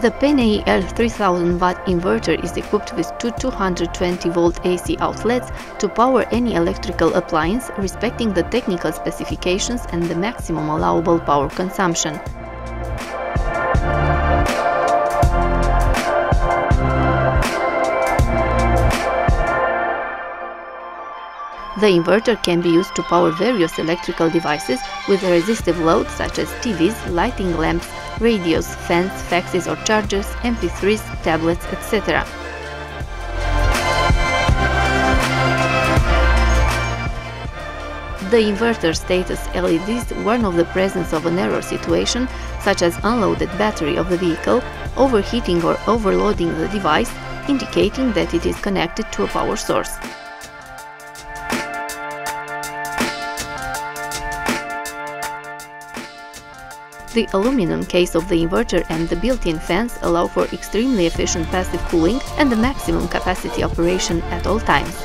The PEN-AEL 3000W inverter is equipped with two 220V AC outlets to power any electrical appliance, respecting the technical specifications and the maximum allowable power consumption. The inverter can be used to power various electrical devices with a resistive load such as TVs, lighting lamps, radios, fans, faxes or chargers, MP3s, tablets, etc. The inverter status LEDs warn of the presence of an error situation such as unloaded battery of the vehicle, overheating or overloading the device, indicating that it is connected to a power source. The aluminum case of the inverter and the built-in fans allow for extremely efficient passive cooling and the maximum capacity operation at all times.